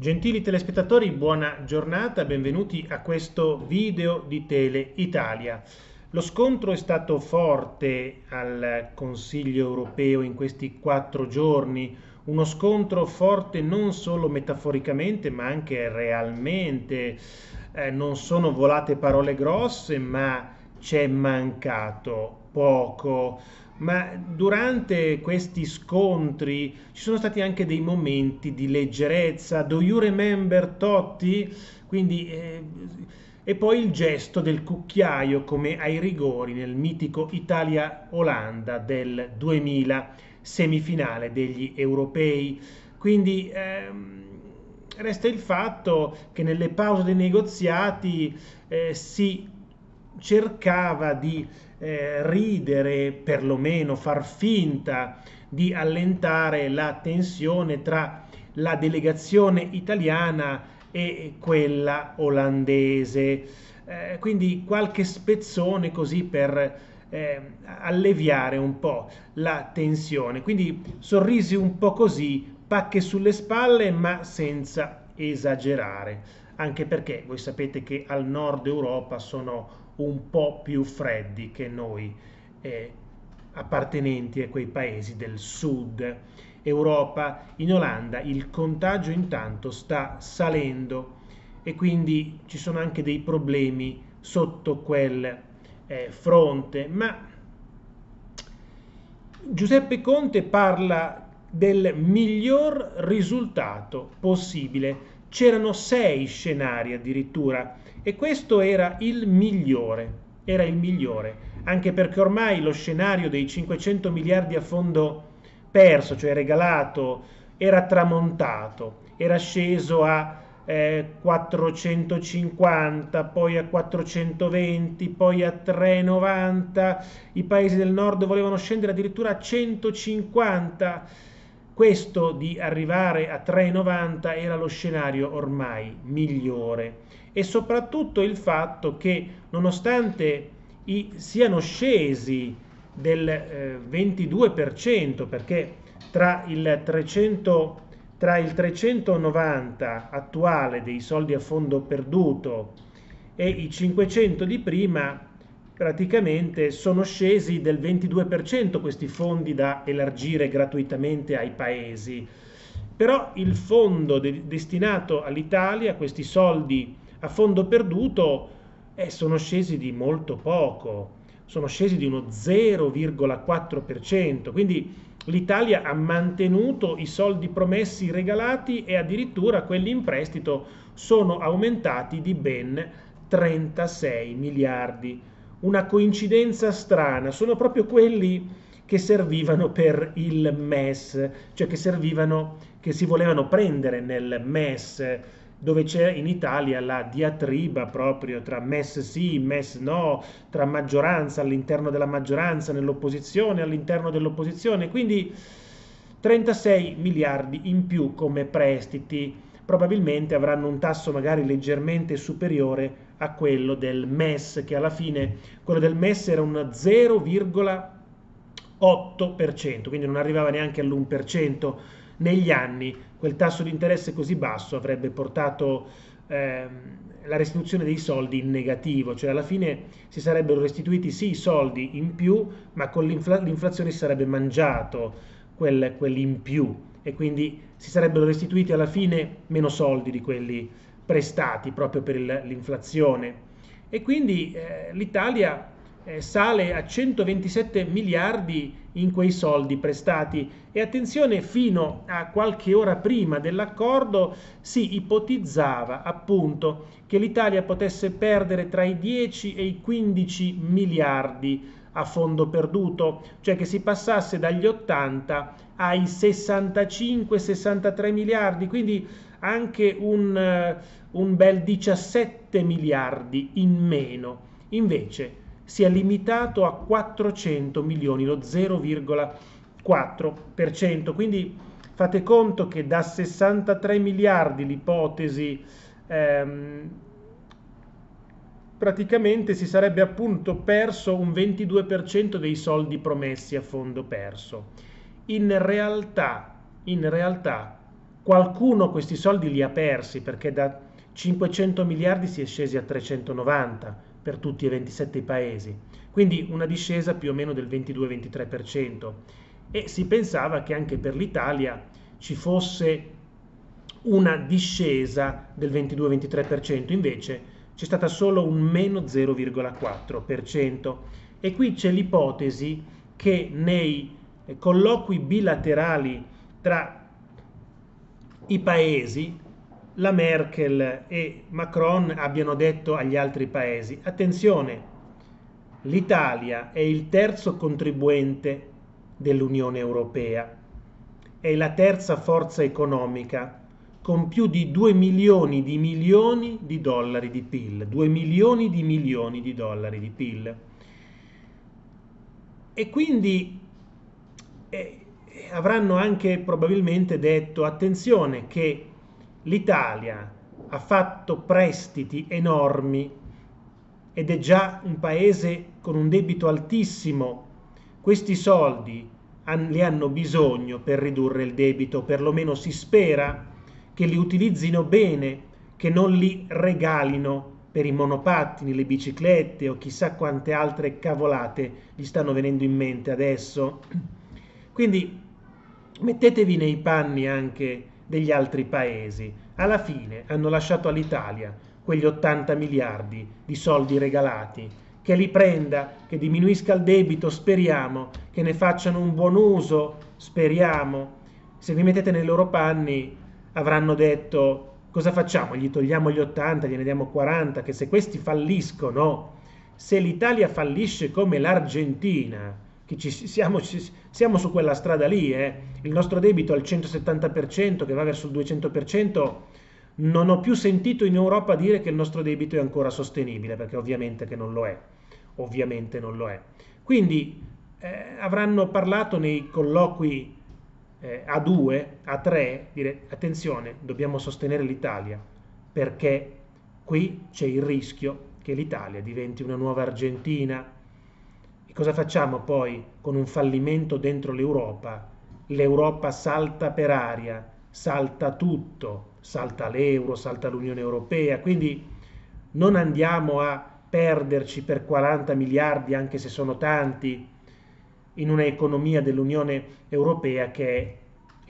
Gentili telespettatori, buona giornata, benvenuti a questo video di Tele Italia. Lo scontro è stato forte al Consiglio europeo in questi 4 giorni, uno scontro forte non solo metaforicamente ma anche realmente. Non sono volate parole grosse, ma c'è mancato poco. Ma durante questi scontri ci sono stati anche dei momenti di leggerezza, do you remember Totti? Quindi, e poi il gesto del cucchiaio come ai rigori nel mitico Italia-Olanda del 2000, semifinale degli europei. Quindi resta il fatto che nelle pause dei negoziati si cercava di ridere, perlomeno far finta di allentare la tensione tra la delegazione italiana e quella olandese, quindi qualche spezzone così per alleviare un po' la tensione, quindi sorrisi un po' così, pacche sulle spalle ma senza esagerare, anche perché voi sapete che al nord Europa sono un po' più freddi che noi appartenenti a quei paesi del sud Europa. In Olanda il contagio intanto sta salendo e quindi ci sono anche dei problemi sotto quel fronte, ma Giuseppe Conte parla del miglior risultato possibile. C'erano 6 scenari addirittura e questo era il migliore, anche perché ormai lo scenario dei 500 miliardi a fondo perso, cioè regalato, era tramontato, era sceso a 450, poi a 420, poi a 390, i paesi del nord volevano scendere addirittura a 150, questo di arrivare a 3,90 era lo scenario ormai migliore, e soprattutto il fatto che nonostante siano scesi del 22%, perché tra il 390 attuale dei soldi a fondo perduto e i 500 di prima, praticamente sono scesi del 22% questi fondi da elargire gratuitamente ai paesi. Però il fondo destinato all'Italia, questi soldi a fondo perduto, sono scesi di molto poco, sono scesi di uno 0,4%, quindi l'Italia ha mantenuto i soldi promessi, regalati, e addirittura quelli in prestito sono aumentati di ben 36 miliardi. Una coincidenza strana, sono proprio quelli che servivano per il MES, cioè che si volevano prendere nel MES, dove c'è in Italia la diatriba proprio tra MES sì, MES no, tra maggioranza, all'interno della maggioranza, nell'opposizione, all'interno dell'opposizione, quindi 36 miliardi in più come prestiti, probabilmente avranno un tasso magari leggermente superiore a quello del MES, che alla fine quello del MES era un 0,8%, quindi non arrivava neanche all'1%. Negli anni quel tasso di interesse così basso avrebbe portato la restituzione dei soldi in negativo, cioè alla fine si sarebbero restituiti sì i soldi in più, ma con l'inflazione si sarebbe mangiato quell'in più, e quindi si sarebbero restituiti alla fine meno soldi di quelli prestati proprio per l'inflazione. E quindi l'Italia sale a 127 miliardi in quei soldi prestati, e attenzione, fino a qualche ora prima dell'accordo si ipotizzava appunto che l'Italia potesse perdere tra i 10 e i 15 miliardi a fondo perduto, cioè che si passasse dagli 80 ai 65-63 miliardi, quindi anche un bel 17 miliardi in meno. Invece si è limitato a 400 milioni, lo 0,4%, quindi fate conto che da 63 miliardi l'ipotesi praticamente si sarebbe appunto perso un 22% dei soldi promessi a fondo perso. In realtà Qualcuno questi soldi li ha persi, perché da 500 miliardi si è scesi a 390 per tutti e 27 i paesi, quindi una discesa più o meno del 22-23%, e si pensava che anche per l'Italia ci fosse una discesa del 22-23%, invece c'è stata solo un meno 0,4%, e qui c'è l'ipotesi che nei colloqui bilaterali tra i paesi la Merkel e Macron abbiano detto agli altri paesi: attenzione, l'Italia è il terzo contribuente dell'Unione Europea, è la terza forza economica con più di 2 milioni di dollari di PIL, 2 milioni di dollari di PIL, e quindi avranno anche probabilmente detto: attenzione che l'Italia ha fatto prestiti enormi ed è già un paese con un debito altissimo, questi soldi li hanno bisogno per ridurre il debito, perlomeno si spera che li utilizzino bene, che non li regalino per i monopattini, le biciclette o chissà quante altre cavolate gli stanno venendo in mente adesso. Quindi mettetevi nei panni anche degli altri paesi. Alla fine hanno lasciato all'Italia quegli 80 miliardi di soldi regalati, che li prenda, che diminuisca il debito, speriamo, che ne facciano un buon uso, speriamo. Se vi mettete nei loro panni avranno detto: cosa facciamo? Gli togliamo gli 80, gliene diamo 40, che se questi falliscono, se l'Italia fallisce come l'Argentina, che siamo su quella strada lì, il nostro debito al 170% che va verso il 200%, non ho più sentito in Europa dire che il nostro debito è ancora sostenibile, perché ovviamente che non lo è, ovviamente non lo è. Quindi avranno parlato nei colloqui A2, A3, dire: attenzione, dobbiamo sostenere l'Italia, perché qui c'è il rischio che l'Italia diventi una nuova Argentina. Cosa facciamo poi con un fallimento dentro l'Europa? L'Europa salta per aria, salta tutto, salta l'euro, salta l'Unione Europea, quindi non andiamo a perderci per 40 miliardi, anche se sono tanti, in una economia dell'Unione Europea che è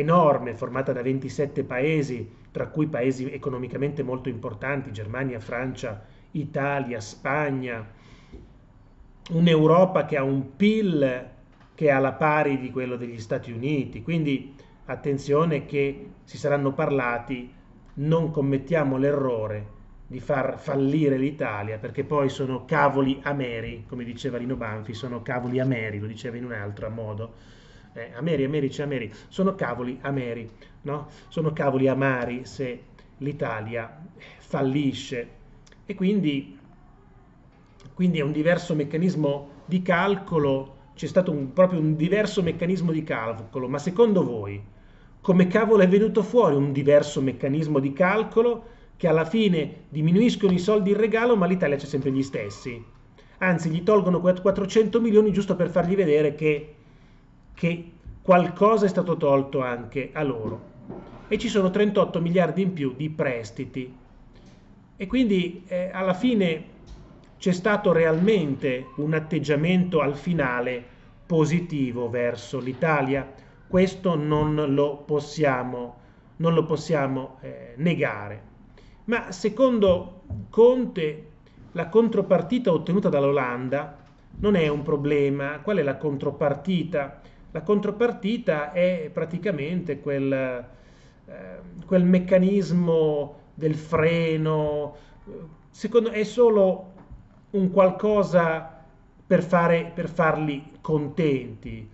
enorme, formata da 27 paesi, tra cui paesi economicamente molto importanti, Germania, Francia, Italia, Spagna. Un'Europa che ha un PIL che è alla pari di quello degli Stati Uniti, quindi attenzione che si saranno parlati: non commettiamo l'errore di far fallire l'Italia, perché poi sono cavoli ameri, come diceva Lino Banfi, sono cavoli ameri, lo diceva in un altro modo, ameri, sono cavoli ameri, no? Sono cavoli amari se l'Italia fallisce, e quindi è un diverso meccanismo di calcolo, c'è stato proprio un diverso meccanismo di calcolo. Ma secondo voi come cavolo è venuto fuori un diverso meccanismo di calcolo che alla fine diminuiscono i soldi in regalo ma l'Italia c'è sempre gli stessi? Anzi, gli tolgono 400 milioni giusto per fargli vedere che qualcosa è stato tolto anche a loro. E ci sono 38 miliardi in più di prestiti. E quindi alla fine c'è stato realmente un atteggiamento al finale positivo verso l'Italia, questo non lo possiamo negare. Ma secondo Conte la contropartita ottenuta dall'Olanda non è un problema. Qual è la contropartita? La contropartita è praticamente quel meccanismo del freno, è solo un qualcosa per farli contenti.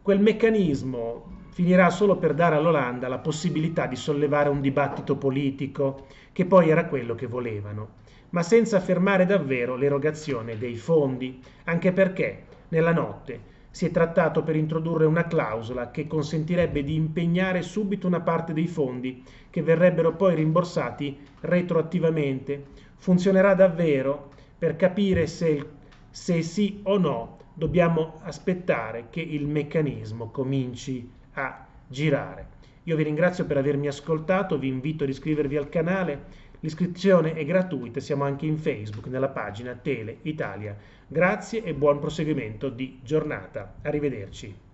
Quel meccanismo finirà solo per dare all'Olanda la possibilità di sollevare un dibattito politico, che poi era quello che volevano, ma senza fermare davvero l'erogazione dei fondi, anche perché nella notte si è trattato per introdurre una clausola che consentirebbe di impegnare subito una parte dei fondi che verrebbero poi rimborsati retroattivamente. Funzionerà davvero? Per capire se sì o no dobbiamo aspettare che il meccanismo cominci a girare. Io vi ringrazio per avermi ascoltato, vi invito ad iscrivervi al canale, l'iscrizione è gratuita, siamo anche in Facebook nella pagina Tele Italia. Grazie e buon proseguimento di giornata. Arrivederci.